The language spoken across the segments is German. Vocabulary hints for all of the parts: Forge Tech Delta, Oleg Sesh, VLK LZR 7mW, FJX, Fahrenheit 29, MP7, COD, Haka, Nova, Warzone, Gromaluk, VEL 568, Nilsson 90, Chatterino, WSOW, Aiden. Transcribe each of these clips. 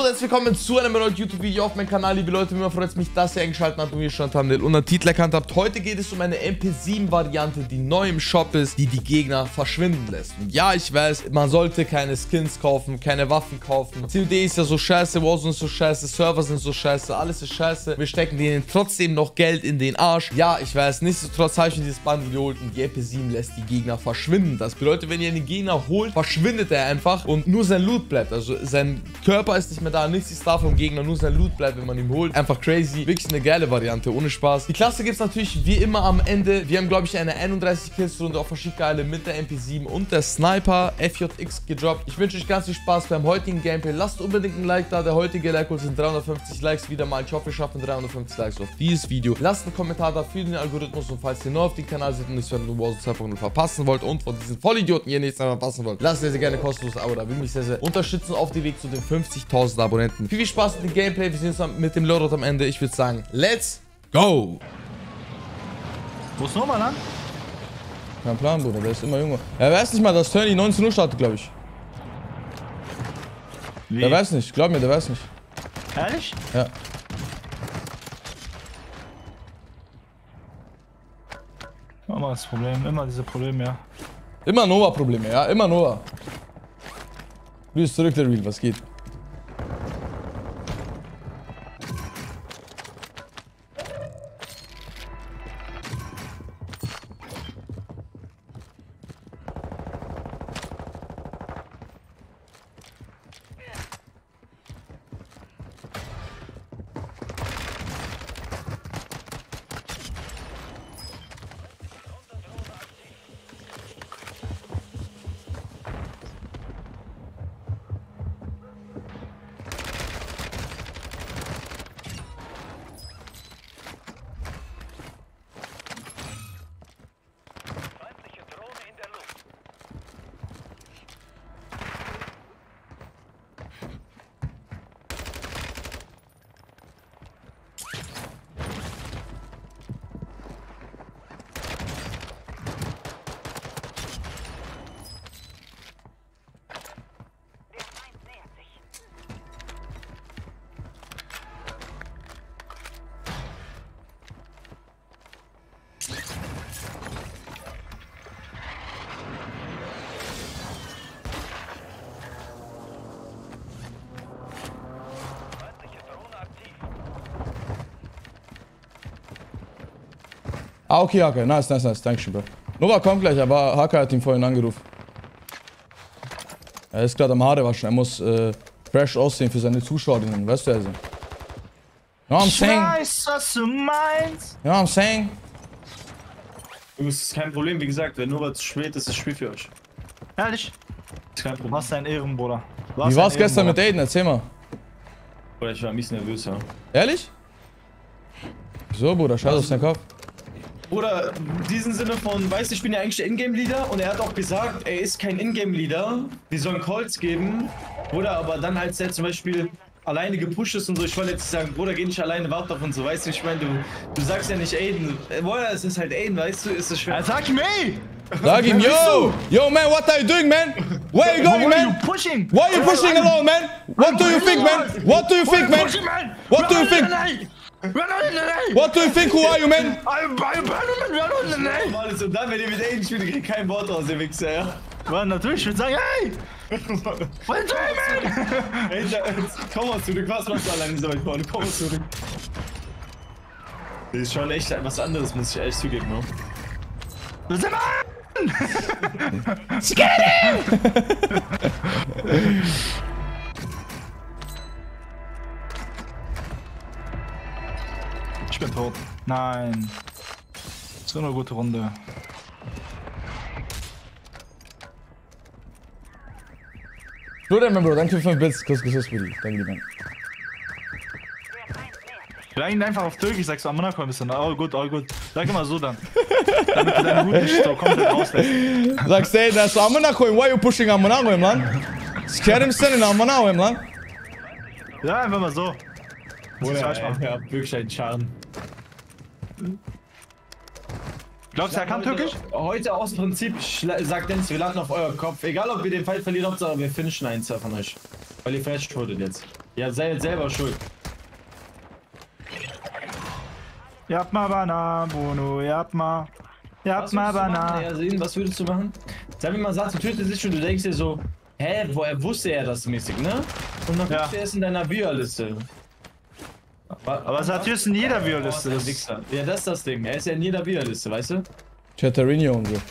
Hallo und herzlich willkommen zu einem neuen YouTube-Video auf meinem Kanal, liebe Leute. Mir freut es mich, dass ihr eingeschaltet habt und mir schon Thumbnail und einen Titel erkannt habt. Heute geht es um eine MP7-Variante, die neu im Shop ist, die die Gegner verschwinden lässt. Und ja, ich weiß, man sollte keine Skins kaufen, keine Waffen kaufen. COD ist ja so scheiße, Warzone ist so scheiße, Server sind so scheiße, alles ist scheiße. Wir stecken denen trotzdem noch Geld in den Arsch. Ja, ich weiß, nichtsdestotrotz habe ich mir dieses Bundle geholt und die MP7 lässt die Gegner verschwinden. Das bedeutet, wenn ihr einen Gegner holt, verschwindet er einfach und nur sein Loot bleibt. Also sein Körper ist nicht mehr da, nichts ist da vom Gegner, nur sein Loot bleibt, wenn man ihn holt. Einfach crazy, wirklich eine geile Variante, ohne Spaß. Die Klasse gibt es natürlich wie immer am Ende. Wir haben, glaube ich, eine 31-Kills-Runde, auch verschiedene geile mit der MP7 und der Sniper FJX gedroppt. Ich wünsche euch ganz viel Spaß beim heutigen Gameplay. Lasst unbedingt ein Like da, der heutige Like-Goal sind 350 Likes wieder mal. Ich hoffe, wir schaffen 350 Likes auf dieses Video. Lasst einen Kommentar da für den Algorithmus und falls ihr neu auf den Kanal seid und nichts von den Warzone 2.0 verpassen wollt und von diesen Vollidioten hier nichts mehr verpassen wollt, lasst sehr, sehr gerne kostenlos ein Abo da, will mich sehr, sehr unterstützen auf dem Weg zu den 50.000 Abonnenten. Viel Spaß mit dem Gameplay. Wir sehen uns mit dem Loadout am Ende. Ich würde sagen, let's go! Wo ist nochmal lang? Kein Plan, Bruder. Der ist immer jünger. Er weiß nicht mal, dass Turny 19 Uhr startet, glaube ich. Wie? Der weiß nicht. Glaub mir, der weiß nicht. Ehrlich? Ja. Immer das Problem. Immer diese Probleme, ja. Immer Nova-Probleme, ja. Immer Nova. Du bist zurück, der Real. Was geht? Ah, okay, Haka. Nice, nice, nice. Dankeschön, Bro. Nova kommt gleich, aber Haka hat ihn vorhin angerufen. Er ist gerade am Haare waschen. Er muss fresh aussehen für seine Zuschauerinnen. Weißt du, also. You know what I'm saying? Ich weiß, was du meinst. You know what I'm saying? Übrigens, ist kein Problem. Wie gesagt, wenn Nova zu spät ist, ist das Spiel für euch. Ehrlich? Ist kein Problem. Was dein Ehrenbruder? Wie war's gestern mit Aiden? Erzähl mal. Bruder, ich war mies nervös, ja. Ehrlich? Wieso, Bruder? Scheiß auf deinen Kopf. Oder in diesem Sinne von, weißt du, ich bin ja eigentlich der Ingame-Leader und er hat auch gesagt, er ist kein Ingame-Leader, wir sollen Calls geben. Oder aber dann halt der zum Beispiel alleine gepusht ist und so, ich wollte jetzt sagen, Bruder, geh nicht alleine, warte auf und so, weißt du, ich meine, du sagst ja nicht Aiden. Boah, es ist halt Aiden, weißt du, ist es schwer. Ja, sag ihm, ey! Sag ihm, yo! Yo, man, what are you doing, man? Where are you going, man? Why are you pushing alone, man? What do you think, man? What do you think, man? What do you think? What do you think, who are you, man? I'm Bannerman, Bannerman, ey! Und dann, wenn ihr mit Aiden spielt, kriegt kein Wort aus, ihr Wichser, ja? Mann, natürlich, ich würde sagen, hey! What do you, man? Hey, komm mal zurück, was machst du alleine so weit vorne? Komm mal zurück. Das ist schon echt was anderes, muss ich echt zugeben, ne? Das ist Mann! Skitty! Ich bin tot. Nein. So eine gute Runde. Du denn, mein Bro, danke für 5 Bits. Kuss, Buddy. Danke dir, Mann. Schlag ihn einfach auf Türkisch, sagst du am Monaco ein bisschen. Oh, gut, oh, gut. Sag immer so dann. Damit du deinen Hut nicht so komplett rauslässt. Sagst du, ey, das ist am Monaco. Why you pushing am Monaco, Mann? Ich kann ihm stellen am Monaco, Mann. Ja, einfach mal so. Bruder, ich hab wirklich einen Schaden. Glaubst du, er kann Türkisch? Heute aus Prinzip sagt Dennis, wir landen auf euer Kopf. Egal, ob wir den Fight verlieren, Hauptsache wir finishen eins von euch. Weil ihr flash wurdet jetzt. Ja, selber schuld. Yap mal Banana, Bruno, yap mal. Yap mal Banana. Ja, sehen, was würdest du machen? Sag mir mal, sagst du, tötest dich schon, du denkst dir so, hä, woher wusste er das mäßig, ne? Und dann guckst du erst in deiner Bio-Liste. Aber es hat jetzt in jeder Bio-Liste. Ja, das ist das Ding. Er ist ja in jeder Bio-Liste, weißt du? Chatterino und so.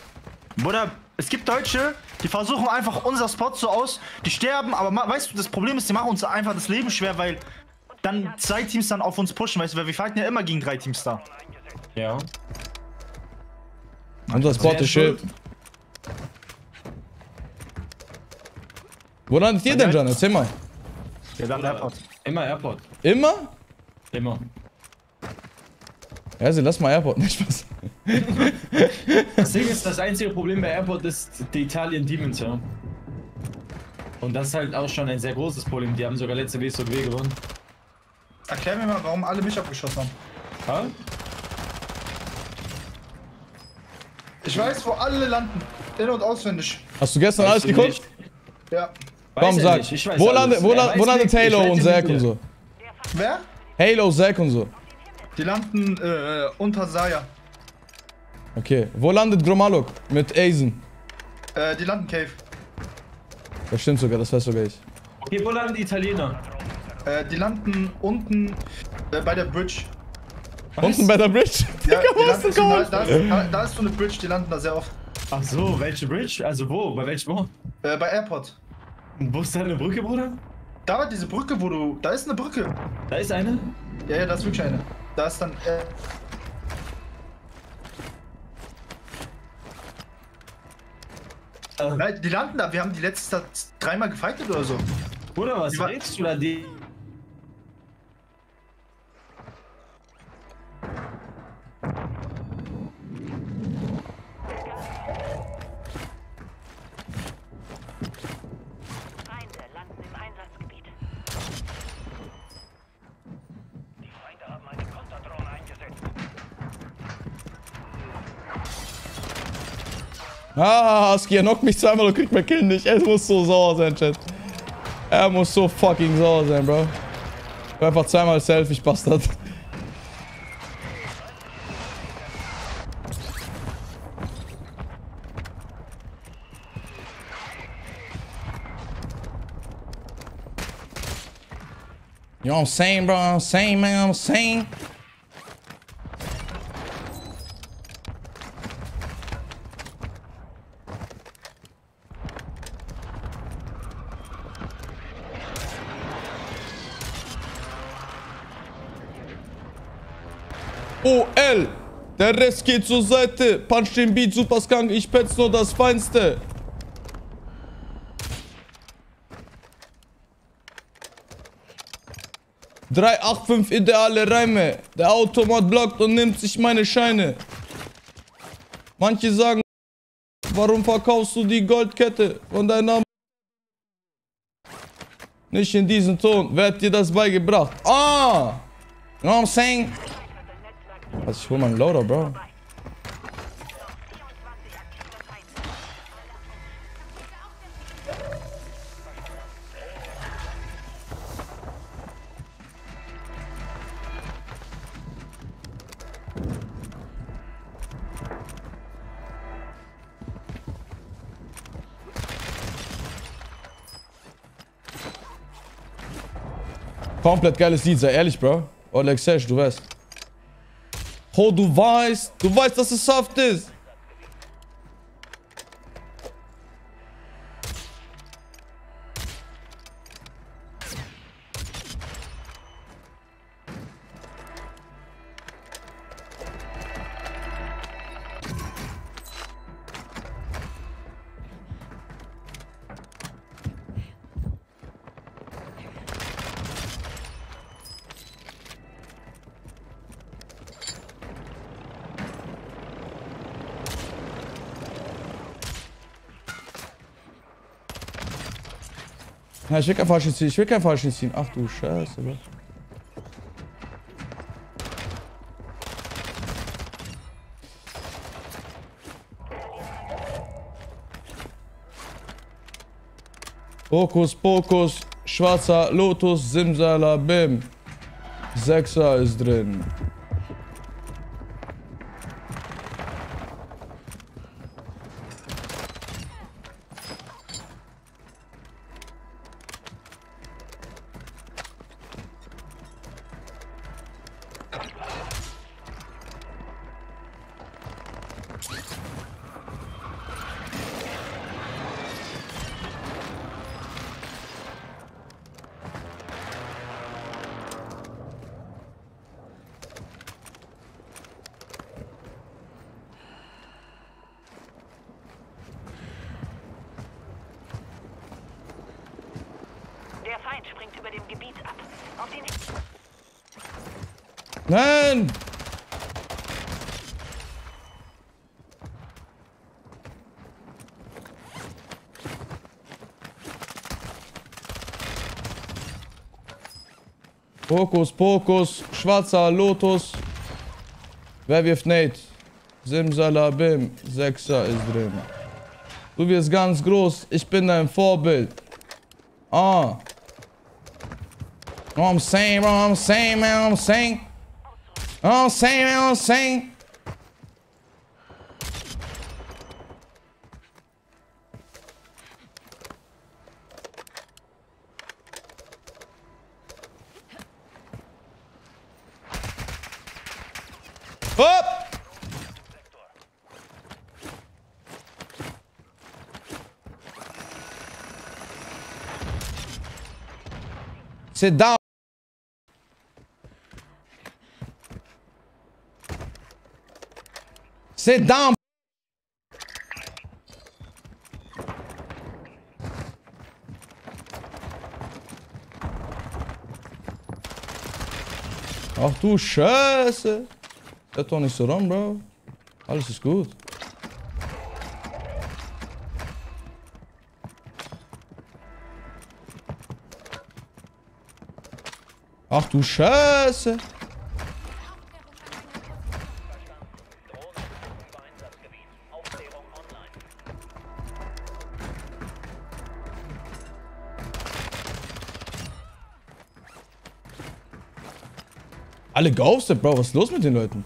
Bruder, es gibt Deutsche, die versuchen einfach unser Spot so aus, die sterben, aber weißt du, das Problem ist, die machen uns einfach das Leben schwer, weil dann zwei Teams dann auf uns pushen, weißt du, weil wir fighten ja immer gegen drei Teams da. Ja. Unser Spot ist Schild. Wo landet ihr denn, John? Erzähl mal. Wir landen Airport. Immer Airport. Immer? Immer. Ja, also lass mal Airport, nicht Spaß. Das Ding ist, das einzige Problem bei Airport ist die Italien Demons, ja. Und das ist halt auch schon ein sehr großes Problem. Die haben sogar letzte WSOW gewonnen. Erklär mir mal, warum alle mich abgeschossen haben. Ha? Ich weiß, wo alle landen. In- und auswendig. Hast du gestern alles geguckt? Ja. Komm, sag. Wo landet Halo und Zack und so? Wer? Halo, Zack und so. Die landen unter Saya. Okay. Wo landet Gromaluk mit Aiden? Die landen Cave. Das stimmt sogar, das weiß sogar ich. Okay, wo landen die Italiener? Die landen unten bei der Bridge. Was? Unten bei der Bridge? Ja, da ist so eine Bridge, die landen da sehr oft. Ach so, welche Bridge? Also wo? Bei welchem Ort? Bei Airport. Und wo ist da eine Brücke, Bruder? Da war diese Brücke, wo du... Da ist eine Brücke. Da ist eine? Ja, da ist wirklich eine. Da ist dann... Nein, die landen da. Wir haben die letzte dreimal gefightet oder so. Bruder, was redest du da? Die... Ah, Husky, er knockt mich zweimal und kriegt mein Kind nicht. Er muss so sauer sein, Chat. Er muss so fucking sauer sein, Bro. Ich war einfach zweimal selfish, Bastard. You know what I'm saying, bro? I'm saying, man, I'm saying. OL, der Rest geht zur Seite. Punch den Beat, super Skunk, ich petz nur das Feinste. Drei, acht, fünf ideale Reime. Der Automat blockt und nimmt sich meine Scheine. Manche sagen, warum verkaufst du die Goldkette von deiner... Nicht in diesem Ton, wer hat dir das beigebracht? Ah! You know what I'm saying? Also ich hol mal einen Loader, Bro. Komplett geiles Lied, sei ehrlich, Bro. Oleg Sesh, du weißt. Oh, du weißt, dass es soft ist. Na, ich will kein Falschen ziehen, ich will kein Falschen ziehen. Ach du Scheiße, Bro. Fokus, Fokus, Schwarzer Lotus, Simsalabim. 6er ist drin. Nein! Fokus, Fokus, schwarzer Lotus. Wer wirft Nate? Simsalabim, 6er ist drin. Du wirst ganz groß, ich bin dein Vorbild. Ah. I'm saying, I'm saying, I'm saying. I'm saying, I'm saying. Sit down. Sit down. Ach du Scheiße. Das ist doch nicht so rum, Bro. Alles ist gut. Ach du Scheiße. Alle ghostet, Bro. Was ist los mit den Leuten?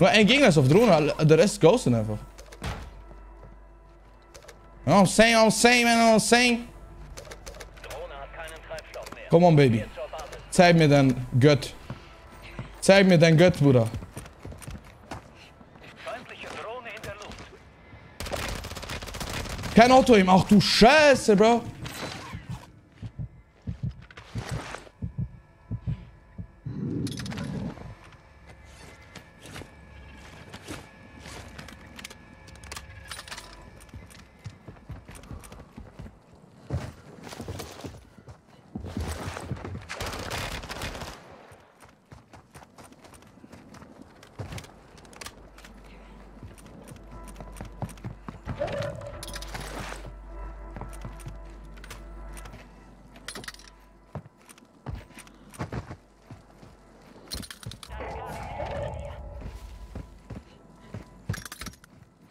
Nur ein Gegner ist auf Drohne, der Rest ghostet einfach. I'm saying, man, I'm saying. Drohne hat keinen Treibstoff mehr. Come on, Baby. Zeig mir dein Gött. Zeig mir dein Gött, Bruder. Feindliche Drohne in der Luft. Kein Auto ihm. Ach du Scheiße, Bro.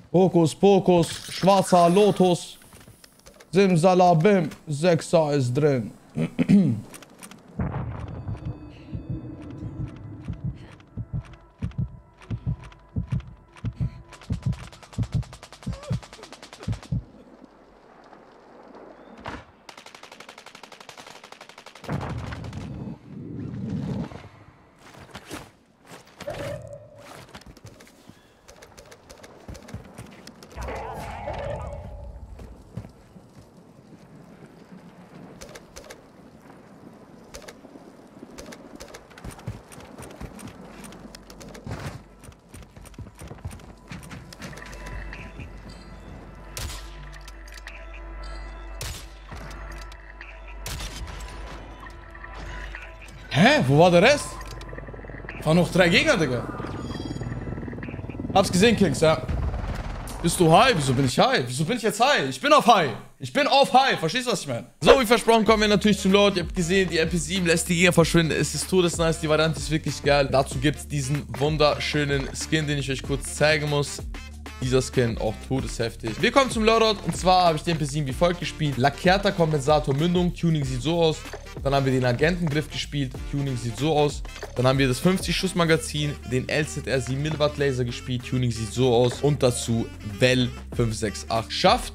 Fokus, Fokus, schwarzer Lotus, Simsalabim, 6er ist drin. Hä? Wo war der Rest? Waren noch 3 Gegner, Digga. Hab's gesehen, Kings, ja. Bist du high? Wieso bin ich high? Wieso bin ich jetzt high? Ich bin auf high. Ich bin auf high. Verstehst du, was ich meine? So, wie versprochen kommen wir natürlich zum Load. Ihr habt gesehen, die MP7 lässt die Gegner verschwinden. Es ist todesnice. Die Variante ist wirklich geil. Dazu gibt's diesen wunderschönen Skin, den ich euch kurz zeigen muss. Dieser Skin auch todesheftig. Wir kommen zum Loadout. Und zwar habe ich den MP7 wie folgt gespielt. Lackierter Kompensator Mündung. Tuning sieht so aus. Dann haben wir den Agentengriff gespielt. Tuning sieht so aus. Dann haben wir das 50-Schuss-Magazin. Den LZR 7mW Laser gespielt. Tuning sieht so aus. Und dazu VEL 568 Schaft.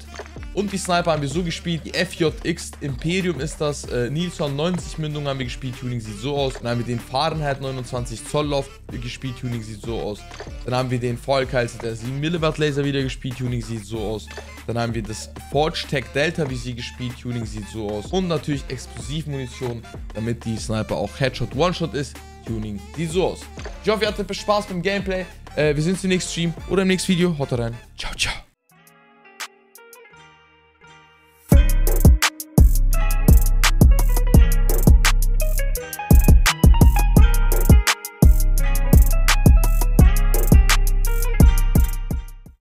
Und die Sniper haben wir so gespielt. Die FJX Imperium ist das. Nilsson 90 Mündung haben wir gespielt. Tuning sieht so aus. Dann haben wir den Fahrenheit 29 Zoll Loft gespielt. Tuning sieht so aus. Dann haben wir den VLK LZR 7mW Laser wieder gespielt. Tuning sieht so aus. Dann haben wir das Forge Tech Delta Visier gespielt. Tuning sieht so aus. Und natürlich Explosivmunition, damit die Sniper auch Headshot One-Shot ist. Tuning sieht so aus. Ich hoffe, ihr hattet Spaß beim Gameplay. Wir sehen uns im nächsten Stream oder im nächsten Video. Haut rein. Ciao, ciao.